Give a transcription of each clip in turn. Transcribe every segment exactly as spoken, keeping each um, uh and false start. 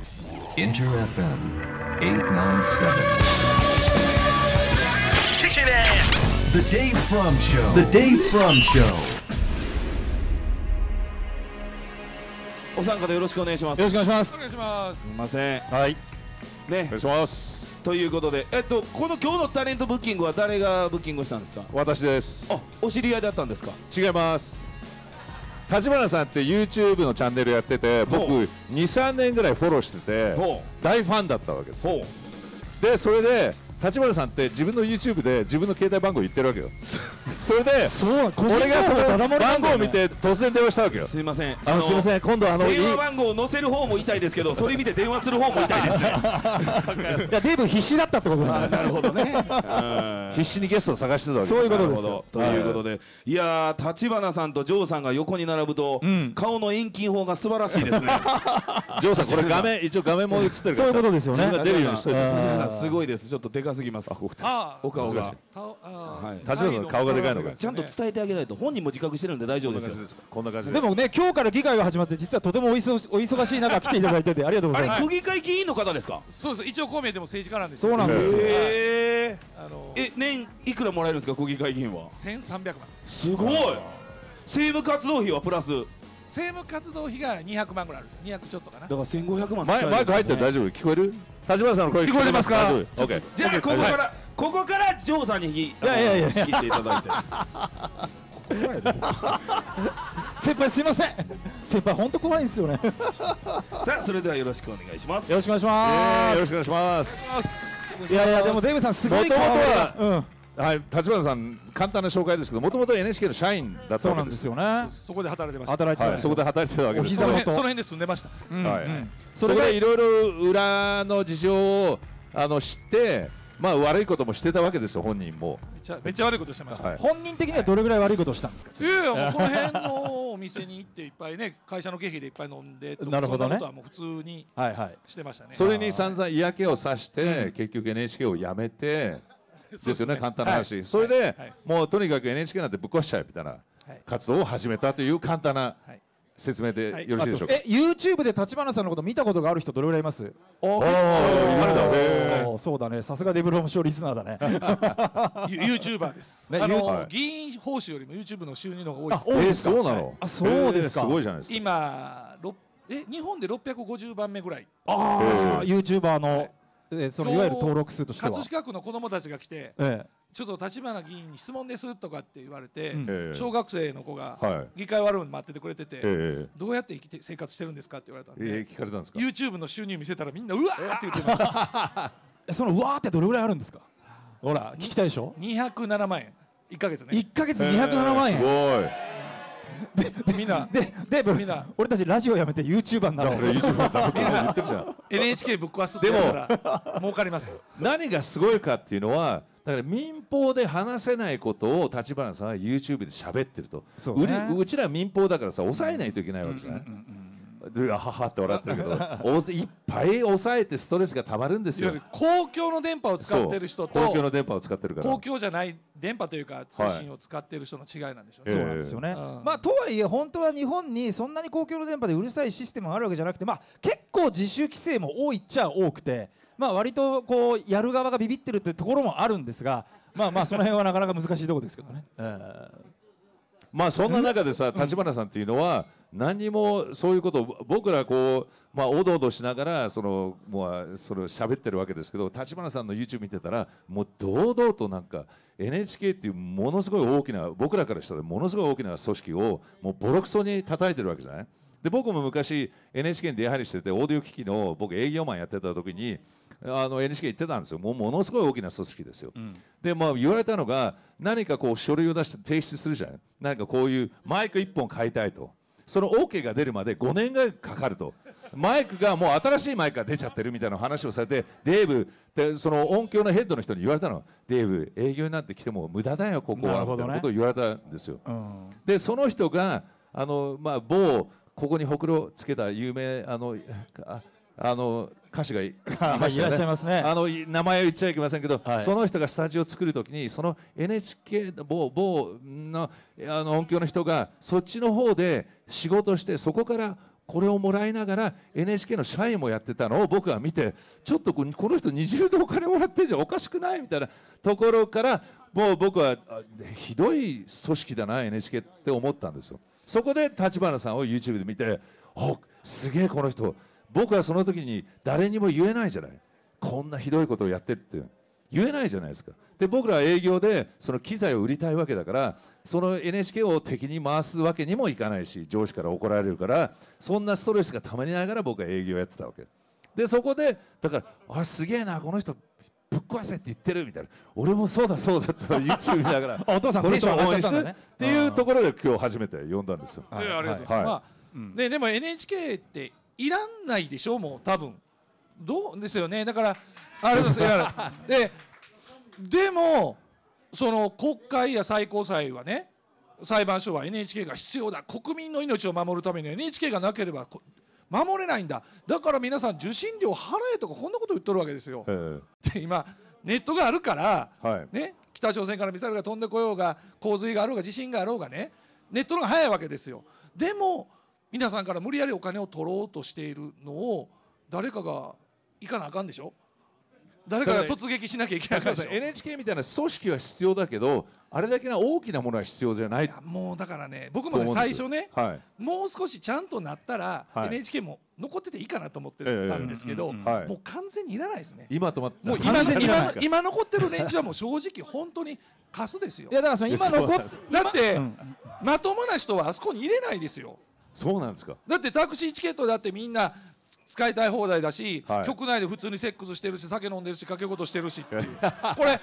The Dave Frum Show. The Dave Frum Show. お参加でよろしくお願いします。よろしくお願いします。お願いします。すみません。はい。ね。お願いします。ということで、えっとこの今日のタレントブッキングは誰がブッキングしたんですか。私です。あ、お知り合いだったんですか。違います。橘さんって YouTube のチャンネルやってて、僕に、さんねんぐらいフォローしてて、大ファンだったわけですよ。で、それで。橘さんって自分の YouTube で自分の携帯番号言ってるわけよ。それで俺がその番号を見て突然電話したわけよ。すいません、あのすいません、今度あの電話番号を載せる方も痛いですけど、それ見て電話する方も痛いですね。いやデーブ必死だったってことなんだ。なるほどね。必死にゲストを探してたわけです。そういうことですよ。ということで、いやー橘さんとジョーさんが横に並ぶと顔の遠近法が素晴らしいですね。ジョーさんこれ画面一応画面も映ってるから、そういうことですよね。出るようにしといて。橘さんすごいです。ちょっとでかすぎます。お顔が。立花さん顔がでかいのか。ちゃんと伝えてあげないと。本人も自覚してるんで大丈夫ですよ。こんな感じで。でもね、今日から議会が始まって実はとてもお忙しい中来ていただいててありがとうございます。区議会議員の方ですか。そうです。一応公明でも政治家なんです。そうなんですよ。え、年いくらもらえるんですか区議会議員は。せんさんびゃくまん。すごい。政務活動費はプラス。政務活動費がにひゃくまんぐらいあるんです。にひゃくちょっとかな。だからせんごひゃくまん。マイク入ってる大丈夫。聞こえる？橘さんの声聞こえてますか？じゃあここからここからジョーさんに引き切っていただいて。先輩すいません。先輩本当怖いですよね。さあそれではよろしくお願いします。よろしくお願いします。よろしくお願いします。いやいやでもデーブさんすごい顔が。はい、橘さん、簡単な紹介ですけど、もともと エヌエイチケー の社員だったわけですよね。そこで働いてました。働いてた。そこで働いてたわけです。その辺で住んでました。はい。それがいろいろ裏の事情をあの知って、まあ悪いこともしてたわけですよ、本人も。めちゃめちゃ悪いことしてました。本人的にはどれぐらい悪いことしたんですか。いやいや、もうこの辺のお店に行っていっぱいね、会社の経費でいっぱい飲んで、なるほどね。もう普通にしてましたね。それに散々嫌気をさして、結局 エヌエイチケー を辞めて。ですよね、簡単な話。それでもうとにかく エヌエイチケー なんてぶっ壊しちゃうみたいな活動を始めたという簡単な説明でよろしいでしょうか。え、YouTube で橘さんのこと見たことがある人どれぐらいいます？おお、そうだね。さすがデブロムショーリスナーだね。 YouTuber です。あの議員報酬よりも YouTube の収入の方が多いです。え、そうなの？あ、そうですか。すごいじゃないですか。今え日本でろっぴゃくごじゅうばんめぐらい。ああ、 YouTuber のそのいわゆる登録数としては葛飾区の子どもたちが来て、ちょっと橘議員に質問ですとかって言われて、小学生の子が議会終わるの待っててくれてて、どうやって生きて生活してるんですかって言われたんで、聞かれたんですか。 YouTube の収入見せたらみんなうわーって言ってました。そのうわーってどれぐらいあるんですか。ほら聞きたいでしょ。にひゃくななまんえんいっかげつね。いっかげつでにひゃくななまんえん。すごい。みんな、で、で、みんな、俺たちラジオやめてユーチューバーになろう。みんな、エヌエイチケー ぶっ壊すって言うから儲かります。何がすごいかっていうのは、だから民放で話せないことを橘さんは YouTube で喋ってると。うちら民放だからさ、抑えないといけないわけじゃない。で、あははって笑ってるけど、いっぱい抑えてストレスがたまるんですよ。公共の電波を使ってる人と、公共の電波を使ってるから、公共じゃない電波というか通信を使っている人の違いなんでしょうね。そうなんですよね。まあとはいえ本当は日本にそんなに公共の電波でうるさいシステムがあるわけじゃなくて、まあ結構自主規制も多いっちゃ多くて、まあ割とこうやる側がビビってるってところもあるんですが、まあまあその辺はなかなか難しいところですけどね。まあそんな中でさ、橘さんっていうのは何にもそういうことを僕らこうまあおどおどしながらそのもうそれを喋ってるわけですけど、橘さんの YouTube 見てたらもう堂々となんか エヌエイチケー っていうものすごい大きな、僕らからしたらものすごい大きな組織をもうボロクソに叩いてるわけじゃない。で僕も昔 エヌエイチケー に出入りしてて、オーディオ機器の僕営業マンやってた時にあの エヌエイチケー 行ってたんですよ。もうものすごい大きな組織ですよ、うん、でまあ言われたのが、何かこう書類を出して提出するじゃない。何かこういうマイクいっぽん買いたいと、その OK が出るまでごねんぐらいかかると、マイクがもう新しいマイクが出ちゃってるみたいな話をされて、デーブでその音響のヘッドの人に言われたの、デーブ営業になってきても無駄だよここはみたいなことを言われたんですよ、うん、でその人があの、まあ、某ここにほくろつけた有名あのああの歌手がいましたね。いらっしゃいますね。あの名前を言っちゃいけませんけど、はい、その人がスタジオを作るときにその エヌエイチケー の某某のあの音響の人がそっちの方で仕事して、そこからこれをもらいながら エヌエイチケー の社員もやってたのを僕は見て、ちょっとこの人にじゅうどお金もらってんじゃん、おかしくないみたいなところから、もう僕はひどい組織だな エヌエイチケー って思ったんですよ。そこで立花さんを YouTube で見て、おすげえこの人、僕はその時に誰にも言えないじゃない、こんなひどいことをやってるって言えないじゃないですか。で僕らは営業でその機材を売りたいわけだから、その エヌエイチケー を敵に回すわけにもいかないし、上司から怒られるから、そんなストレスがたまりながら僕は営業やってたわけで、そこでだから「あすげえなこの人ぶっ壊せ」って言ってるみたいな、俺もそうだそうだって YouTube 見ながらお父さんこの人応援するっていうところで今日初めて呼んだんですよ。でも エヌエイチケー っていらんないでしょ、もう多分どうですよね。だからあれですで、でもその国会や最高裁はね、裁判所は エヌエイチケー が必要だ、国民の命を守るために エヌエイチケー がなければ守れないんだ、だから皆さん受信料払えとかこんなこと言っとるわけですよ。で今ネットがあるから、はい、ね、北朝鮮からミサイルが飛んでこようが洪水があろうが地震があろうがね、ネットの方が早いわけですよ。でも皆さんから無理やりお金を取ろうとしているのを誰かが行かなあかんでしょ、誰かが突撃しなきゃいけないでしょ。 エヌエイチケー みたいな組織は必要だけど、あれだけの大きなものは必要じゃない。いやもうだからね、僕もね最初ね、はい、もう少しちゃんとなったら、はい、エヌエイチケー も残ってていいかなと思ってたんですけど、もう完全にいらないですね。今とまもう今今今残ってる連中はもう正直本当にカスですよ。いやだからその今残っだって、うん、まともな人はあそこに入れないですよ。そうなんですか。だってタクシーチケットだってみんな使いたい放題だし、はい、局内で普通にセックスしてるし、酒飲んでるし、掛け事してるしっていうこれ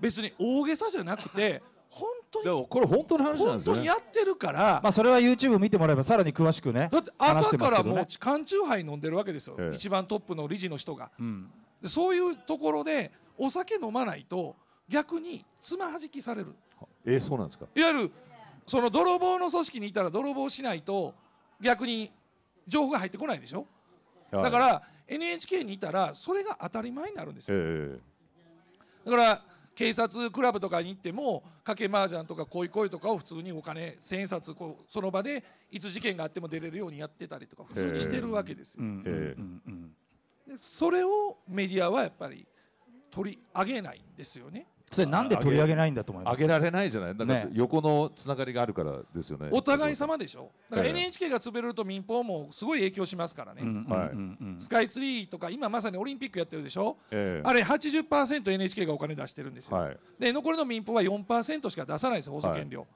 別に大げさじゃなくて本当にでもこれ本当の話なんですよね。本当にやってるから、まあそれは YouTube 見てもらえばさらに詳しくね。だって朝からもう缶チューハイ飲んでるわけですよ、ええ、一番トップの理事の人が、うん、でそういうところでお酒飲まないと逆につまはじきされる。えー、そうなんですか。いわゆるその泥棒の組織にいたら泥棒しないと逆に情報が入ってこないでしょ。だから、はい、エヌエイチケー にいたらそれが当たり前になるんですよ、えー、だから警察クラブとかに行っても賭け麻雀とか恋恋とかを普通にお金千円札こうその場でいつ事件があっても出れるようにやってたりとか普通にしてるわけですよ。それをメディアはやっぱり取り上げないんですよね。それなんで取り上げないんだと思います。上げられないじゃない。だから横のつながりがあるからですよね。お互い様でしょ。だから エヌエイチケー が潰れると民放もすごい影響しますからね。スカイツリーとか今まさにオリンピックやってるでしょ。えー、あれ はちじゅっパーセント エヌエイチケー がお金出してるんですよ。はい、で残りの民放は よんパーセント しか出さないですよ、放送権料。はい、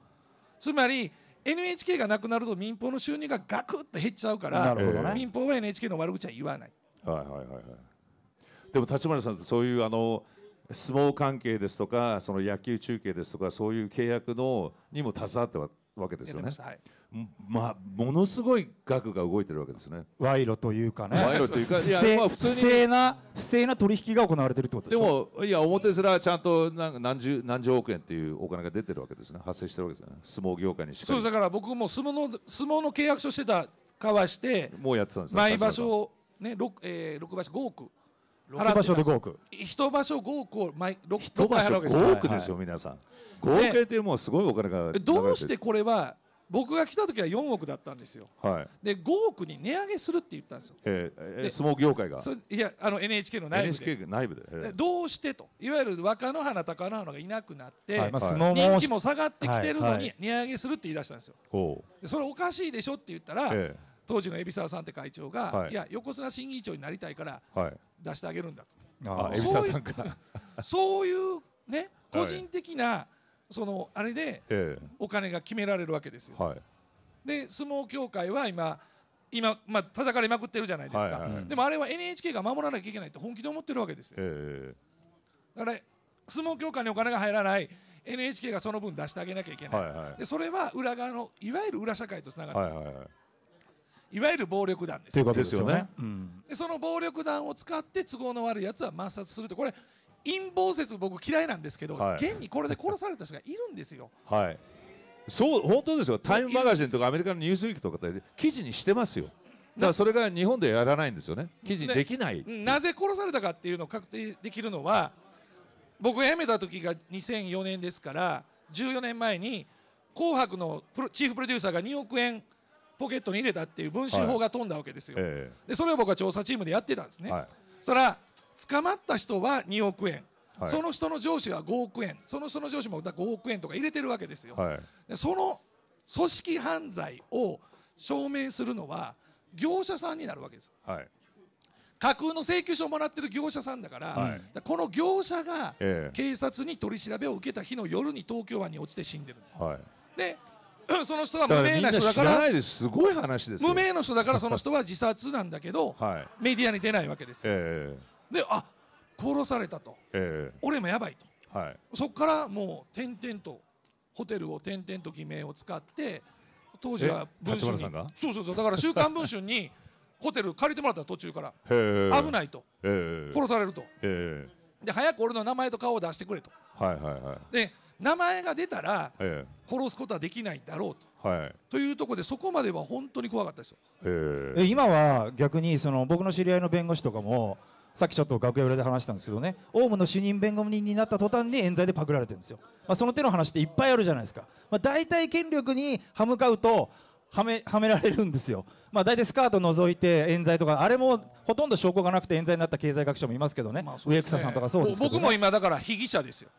つまり エヌエイチケー がなくなると民放の収入がガクッと減っちゃうから、ね、民放は エヌエイチケー の悪口は言わない。はいはいはいはい。でも立花さんってそういうあの。相撲関係ですとかその野球中継ですとかそういう契約のにも携わってたわけですよね。はい、まあものすごい額が動いてるわけですね。賄賂というかね。賄賂というかいやまあ普通に不正な不正な取引が行われてるってことでしょ。でもいや表すらちゃんと何十何十億円っていうお金が出てるわけですね。発生してるわけですね。相撲業界にしかり。そうだから僕も相撲の相撲の契約書してたかはしてもうやってたんですね。毎場所ね六え六場所ごおく。一場所でごおく、一場所ごおくを毎ろっかい払うわけですよ。ごおくですよ皆さん。ごおくえんってもうすごいお金が。どうしてこれは僕が来た時はよんおくだったんですよ。でごおくに値上げするって言ったんですよ。え、相撲業界が。いやあの エヌエイチケー の内部で。エヌエイチケー 内部で。どうしてといわゆる若乃花貴乃花がいなくなって人気も下がってきてるのに値上げするって言い出したんですよ。それおかしいでしょって言ったら。当時の海老沢さんって会長が、はい、いや横綱審議長になりたいから出してあげるんだと。そういうね個人的なそのあれでお金が決められるわけですよ。はい、で相撲協会は今今まあ叩かれまくってるじゃないですか。でもあれは エヌエイチケー が守らなきゃいけないって本気で思ってるわけですよ。えー、だから相撲協会にお金が入らない。エヌエイチケー がその分出してあげなきゃいけない。はいはい、でそれは裏側のいわゆる裏社会とつながってます。はいはいいわゆる暴力団ですよね。ということですよね。うん、でその暴力団を使って都合の悪いやつは抹殺するとこれ陰謀説僕嫌いなんですけど、はい、現にこれで殺された人がいるんですよ。はい。そう本当ですよ。タイムマガジンとかアメリカのニュースウィークとかで記事にしてますよ。だからそれが日本でやらないんですよね。記事できない。なぜ殺されたかっていうのを確定できるのは僕が辞めた時がにせんよねんですからじゅうよねんまえに紅白のプロチーフプロデューサーがにおくえん。ポケットに入れたっていう分子法が飛んだわけですよ、はい、えー、でそれを僕は調査チームでやってたんですね、はい、そしたら捕まった人はにおくえん、はい、その人の上司がごおくえん、その人の上司もごおくえんとか入れてるわけですよ、はい、でその組織犯罪を証明するのは業者さんになるわけです、はい、架空の請求書をもらってる業者さんだから、はい、この業者が警察に取り調べを受けた日の夜に東京湾に落ちて死んでるんです、はい、でその人は無名な人だから、すごい話ですよ、無名の人だからその人は自殺なんだけど、はい、メディアに出ないわけですよ、えー、であ殺されたと、えー、俺もやばいと、はい、そこからもう点々とホテルを点々と偽名を使って、当時は文春に、そうそうそう、だから週刊文春にホテル借りてもらった途中から、危ないと、殺されると、で早く俺の名前と顔を出してくれと、で名前が出たら殺すことはできないだろうと、はい、というところで、そこまでは本当に怖かったですよ。え今は逆にその僕の知り合いの弁護士とかも、さっきちょっと楽屋裏で話したんですけどね、オウムの主任弁護人になった途端に冤罪でパクられてるんですよ、まあ、その手の話っていっぱいあるじゃないですか、まあ、大体権力に歯向かうとは め, はめられるんですよ、まあ、大体スカート覗いて冤罪とか、あれもほとんど証拠がなくて冤罪になった経済学者もいますけど ね, ね植草さんとかそうですけど、ね、僕も今だから被疑者ですよ。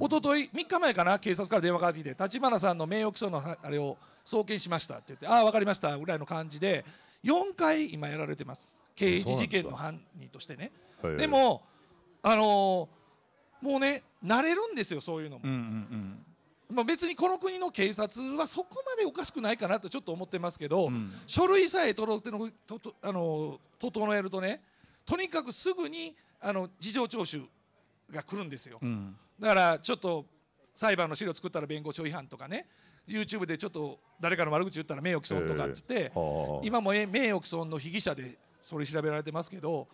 一昨日みっかまえかな、警察から電話がかかってきて、立花さんの名誉毀損のあれを送検しましたって言って、ああ分かりましたぐらいの感じで、よんかい今やられてます、刑事事件の犯人としてね。でもあのー、もうね慣れるんですよ、そういうのも。まあ別にこの国の警察はそこまでおかしくないかなとちょっと思ってますけど、うん、書類さえとろとと、あのー、整えるとね、とにかくすぐにあの事情聴取が来るんですよ、うん、だからちょっと裁判の資料作ったら弁護士違反とかね、 ユーチューブ でちょっと誰かの悪口言ったら名誉毀損とかって言って、今も名誉毀損の被疑者でそれ調べられてますけど、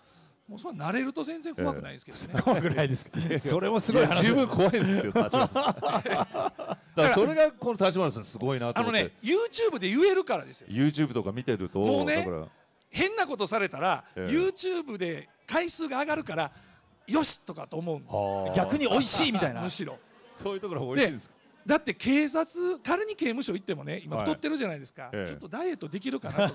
もうそれ慣れると全然怖くないですけどね。怖くないですか。それもすごい十分怖いですよ、立花さん。だからそれがこの立花さんすごいなと思って。あのね、ユーチューブ で言えるからですよ。ユーチューブ とか見てると、もうね、変なことされたら ユーチューブ で回数が上がるから、よしとかと思うんです。逆に美味しいみたいな。むしろ。そういうところ美味しいです。だって警察、仮に刑務所行ってもね、今太ってるじゃないですか。ちょっとダイエットできるかな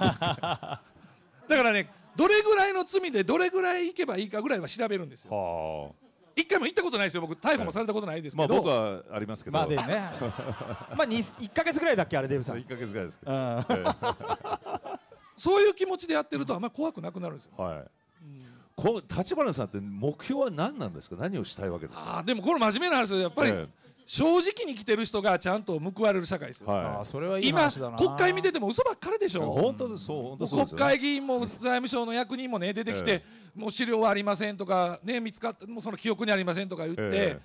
と。だからね、どれぐらいの罪でどれぐらい行けばいいかぐらいは調べるんですよ。一回も行ったことないですよ、僕。逮捕もされたことないですけど。まあ僕はありますけど。まあでね。まあにいっかげつぐらいだっけ、あれデブさん。いっかげつぐらいですけど。そういう気持ちでやってるとあんまり怖くなくなるんですよ。はい。この立花さんって目標は何なんですか。何をしたいわけですか。ああ、でもこの真面目な話でやっぱり。正直に生きてる人がちゃんと報われる社会ですよ。今国会見てても嘘ばっかりでしょ。本当です、そう、本当そうですよね。国会議員も財務省の役人もね出てきて、えー、もう資料はありませんとかね、見つかってもうその記憶にありませんとか言って、えー、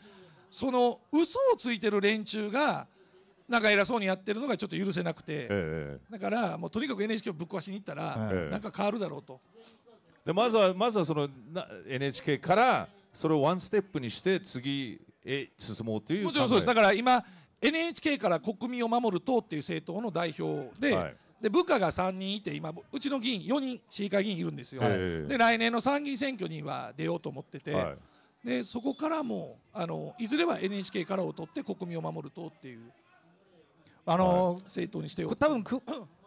その嘘をついてる連中がなんか偉そうにやってるのがちょっと許せなくて、えー、だからもうとにかく エヌエイチケー をぶっ壊しに行ったら、えー、なんか変わるだろうと。でまずはまずはその エヌエイチケー からそれをワンステップにして次え進もうという。もちろんそうです。だから今 エヌエイチケー から国民を守る党っていう政党の代表で、はい、で部下がさんにんいて、今うちの議員よにん市議会議員いるんですよ、はい、で来年の参議院選挙には出ようと思ってて、はい、でそこからもあのいずれは エヌエイチケー からを取って国民を守る党っていうあの、はい、政党にしてよう。多分く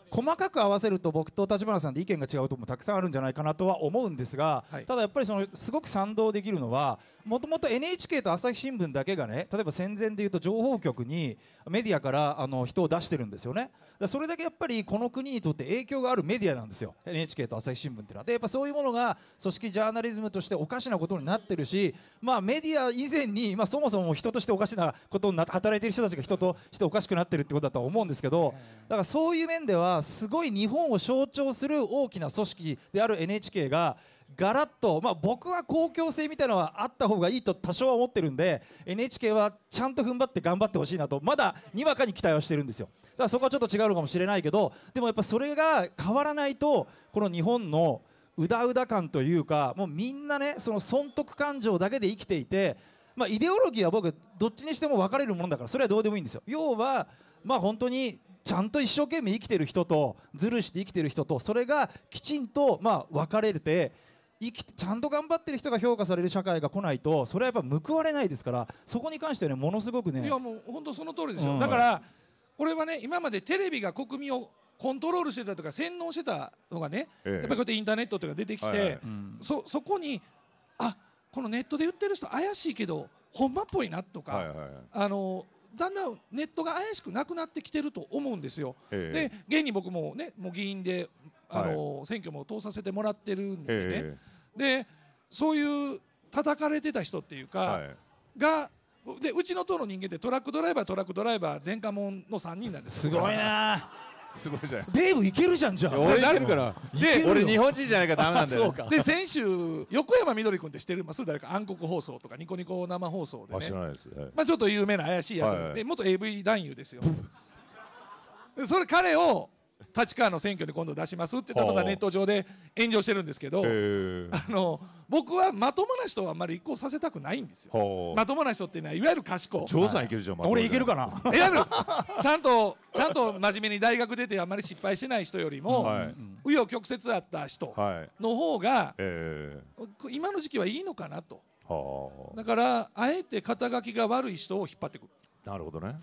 細かく合わせると僕と立花さんで意見が違うとこもたくさんあるんじゃないかなとは思うんですが、はい、ただやっぱりそのすごく賛同できるのは、もともと エヌエイチケー と朝日新聞だけがね、例えば戦前でいうと情報局にメディアからあの人を出してるんですよね。だそれだけやっぱりこの国にとって影響があるメディアなんですよ、 エヌエイチケー と朝日新聞っていうのは。でやっぱそういうものが組織ジャーナリズムとしておかしなことになってるし、まあ、メディア以前に、まあ、そもそも人としておかしなことになって働いてる人たちが人としておかしくなってるってことだとは思うんですけど、だからそういう面ではすごい日本を象徴する大きな組織である エヌエイチケー がガラッと、まあ、僕は公共性みたいなのはあった方がいいと多少は思ってるんで、 エヌエイチケー はちゃんと踏ん張って頑張ってほしいなと、まだにわかに期待はしてるんですよ。だからそこはちょっと違うのかもしれないけど、でもやっぱそれが変わらないと、この日本のうだうだ感というか、もうみんなねその損得感情だけで生きていて、まあ、イデオロギーは僕どっちにしても分かれるものだから、それはどうでもいいんですよ。要はまあ本当にちゃんと一生懸命生きてる人とずるして生きてる人と、それがきちんとまあ分かれて生きちゃんと頑張ってる人が評価される社会が来ないと、それはやっぱ報われないですから、そこに関してはねものすごくね。いやもう本当その通りですよ、うん、だからこれはね今までテレビが国民をコントロールしてたとか洗脳してたのがね、ええ、やっぱりこうやってインターネットというのが出てきて、はいはい、そ, そこにあこのネットで言ってる人怪しいけどほんまっぽいなとか、あのだんだんネットが怪しくなくなってきてると思うんですよ。ええ、で現に僕もねもう議員であの、はい、選挙も通させてもらってるんでね、ええ、でそういう叩かれてた人っていうか、はい、がでうちの党の人間ってトラックドライバートラックドライバー前科者のさんにんなんですよ。すごいなすごいじゃないですか。デーブいけるじゃん。じゃあ俺いけるからで俺日本人じゃないからダメなんだよ。で先週横山みどり君って知ってるます誰か暗黒放送とかニコニコ生放送でね、まあちょっと有名な怪しいやつで元 エーブイ 男優ですよ。それ彼を立川の選挙に今度出しますって言ったらまたネット上で炎上してるんですけど、あの僕はまともな人はあんまり立候補させたくないんですよ。まともな人っていうのはいわゆる賢い長さんいけるじゃん。俺いけるかな。いやちゃんとちゃんと真面目に大学出てあんまり失敗してない人よりも紆余曲折あった人の方が今の時期はいいのかなと。だからあえて肩書きが悪い人を引っ張ってくる。なるほどね。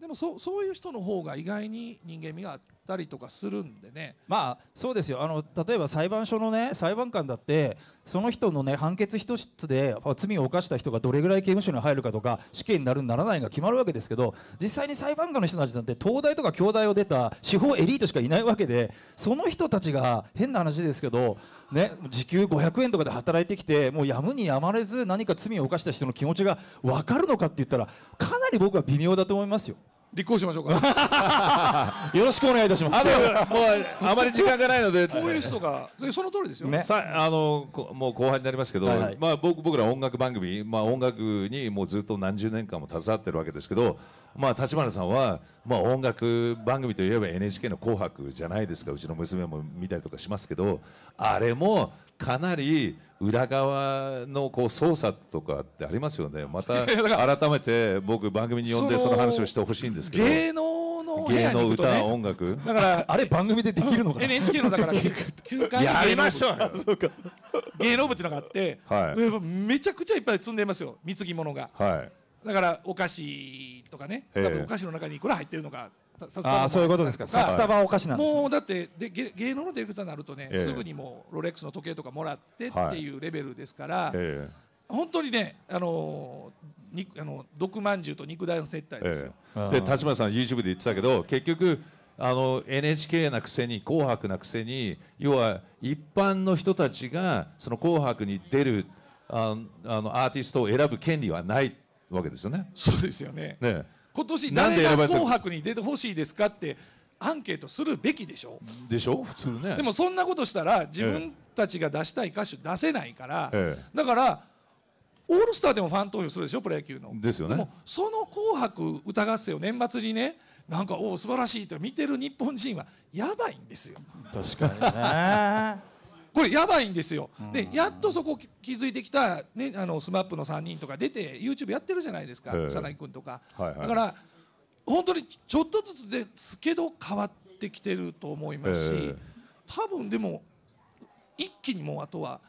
でも そ, そういう人の方が意外に人間味があったりとかするんでね。まあそうですよ。あの例えば裁判所のね裁判官だってその人のね判決一つで罪を犯した人がどれぐらい刑務所に入るかとか死刑になるならないが決まるわけですけど、実際に裁判官の人たちなんて東大とか京大を出た司法エリートしかいないわけで、その人たちが変な話ですけどね時給ごひゃくえんとかで働いてきてもうやむにやまれず何か罪を犯した人の気持ちが分かるのかって言ったらかなり僕は微妙だと思いますよ。立候補しましょうか。よろしくお願いいたします。あもうあまり時間がないので、こういう人がその通りですよね。さあのもう後半になりますけど、はいはい、まあ僕僕ら音楽番組、まあ音楽にもうずっと何十年間も携わってるわけですけど、まあ橘さんはまあ音楽番組といえば エヌエイチケー の紅白じゃないですか。うちの娘も見たりとかしますけど、あれもかなり裏側のこう操作とかってありますよね。また改めて僕番組に呼んでその話をしてほしいんですけど、芸能の芸能歌音楽だからあれ番組でできるのかな。 エヌエイチケー のだからきゅうかいやりましょう。芸能部っていうのがあってめちゃくちゃいっぱい積んでますよ貢ぎ物が。だからお菓子とかね多分お菓子の中にいくら入ってるのか。ああそういうことですか。札束お菓子なんですね。もうだってで芸能のディレクターになるとね、えー、すぐにもうロレックスの時計とかもらってっていうレベルですから、はいえー、本当にねあのー、あの毒まんじゅうと肉大の接待ですよ。えー、で橘さん YouTube で言ってたけど結局あの エヌエイチケー なくせに紅白なくせに要は一般の人たちがその紅白に出るあのあのアーティストを選ぶ権利はないわけですよね。そうですよね。ね今年誰が紅白に出てほしいですかってアンケートするべきでしょ。でしょ普通ね。でもそんなことしたら自分たちが出したい歌手出せないから、ええ、だからオールスターでもファン投票するでしょプロ野球の。ですよね。でもその紅白歌合戦を年末にねなんかおお素晴らしいと見てる日本人はやばいんですよ。確かにね。これやばいんですよ。でやっとそこ気づいてきた、ね、あの スマップ のさんにんとか出て YouTube やってるじゃないですか草薙君とか、はいはい、だから本当にちょっとずつですけど変わってきてると思いますし、多分でも一気にもうあとは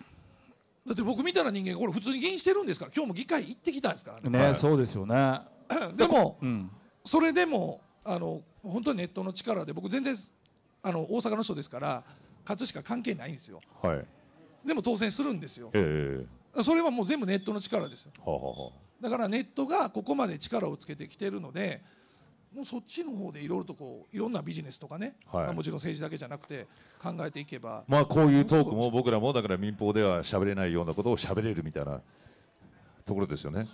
だって僕みたいな人間これ普通に議員してるんですから今日も議会行ってきたんですからね。ねそうですよね。でも、うん、それでもあの本当にネットの力で僕全然あの大阪の人ですから。葛飾関係ないんですよ、はい、でも当選するんですよ、えー、それはもう全部ネットの力ですよ。はあはあ、だからネットがここまで力をつけてきてるのでもうそっちの方でいろいろとこういろんなビジネスとかね、はい、もちろん政治だけじゃなくて考えていけば、まあこういうトークも僕らもだから民放では喋れないようなことを喋れるみたいなところですよね。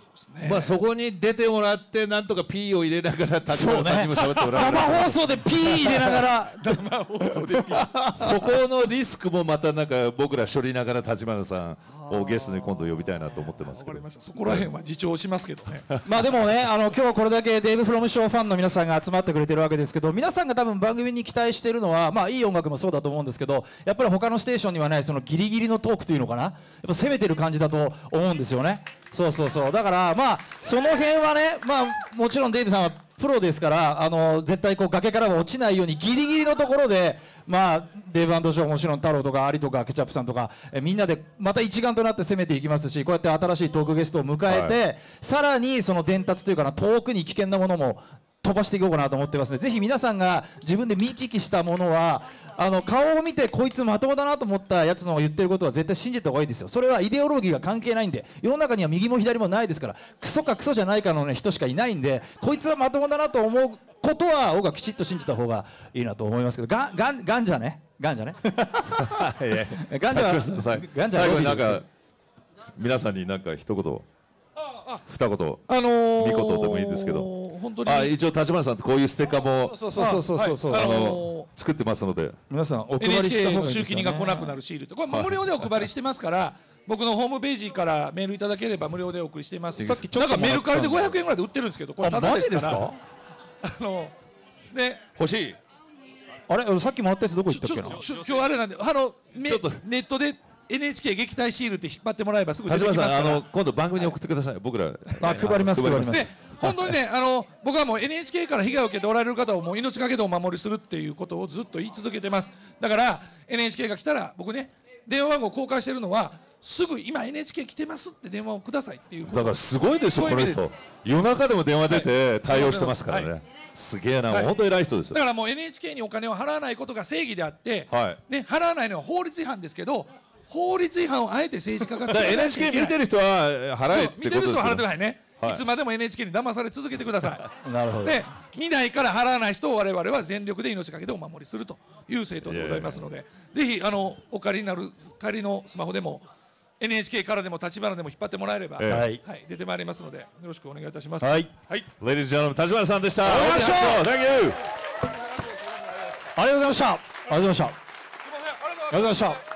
まあそこに出てもらってなんとか P を入れながら立川さんにも喋ってもらう。生放送で P 入れながら。生放送で P。そこのリスクもまたなんか僕ら処理ながら立花さんをゲストに今度呼びたいなと思ってますけど。わかりました。そこら辺は自重しますけどね。まあでもねあの今日これだけデーブフロムショーファンの皆さんが集まってくれてるわけですけど、皆さんが多分番組に期待しているのはまあいい音楽もそうだと思うんですけど、やっぱり他のステーションにはないそのギリギリのトークというのかな、やっぱ攻めてる感じだと思うんですよね。そうそうそうだからまあその辺はねまあもちろんデイブさんはプロですからあの絶対こう崖からは落ちないようにギリギリのところでまあデイブ&ショーもちろん太郎とかアリとかケチャップさんとかえみんなでまた一丸となって攻めていきますし、こうやって新しいトークゲストを迎えて、はい、さらにその伝達というかなトークに危険なものも飛ばしていこうかなと思ってますね。ぜひ皆さんが自分で見聞きしたものは、あの顔を見てこいつまともだなと思ったやつの言ってることは絶対信じた方がいいですよ。それはイデオロギーが関係ないんで、世の中には右も左もないですから、クソかクソじゃないかの、ね、人しかいないんで、こいつはまともだなと思うことは僕はきちっと信じた方がいいなと思いますけど、がんがんがんじゃねがんじゃねがんじゃね最後になんか皆さんになんか一言二言、あのー、二言でもいいんですけど、本当にあ一応立花さんとこういうステッカーも作ってますので、皆さんお配りした方がいいですよね。エヌエイチケー の周期人が来なくなるシールと、これ無料でお配りしてますから僕のホームページからメールいただければ無料でお送りしています。さっきちょっとなんかメルカリでごひゃくえんぐらいで売ってるんですけど、これただですから。あのね、欲しい。あれさっきもらったやつどこ行ったっけな。今日あれなんで、あのネットでエヌエイチケー 撃退シールって引っ張ってもらえばすぐ出てきますから。橘さん、あの今度番組に送ってください。僕ら配ります。配ります。本当にね、あの僕はもう エヌエイチケー から被害を受けておられる方をもう命がけでお守りするっていうことをずっと言い続けてます。だから エヌエイチケー が来たら僕ね、電話番号を公開してるのはすぐ今 エヌエイチケー 来てますって電話をくださいっていうこと。だからすごいですよこの人。夜中でも電話出て対応してますからね。はい、すげえな、はい、本当に偉い人です。だからもう エヌエイチケー にお金を払わないことが正義であって、はい、ね、払わないのは法律違反ですけど。法律違反をあえて政治家がする。エヌエイチケー 見てる人は払えってことですよ。見てる人は払ってくださいね、はい、いつまでも エヌエイチケー に騙され続けてください。なるほど。で、見ないから払わない人を我々は全力で命かけてお守りするという政党でございますので、ぜひあのお借りになる仮のスマホでも エヌエイチケー からでも橘でも引っ張ってもらえれば、えーはいはい、出てまいりますのでよろしくお願いいたします。はい、はい、レディースジャーノン橘さんでした。ありがとうございました。ありがとうございました。ありがとうございました。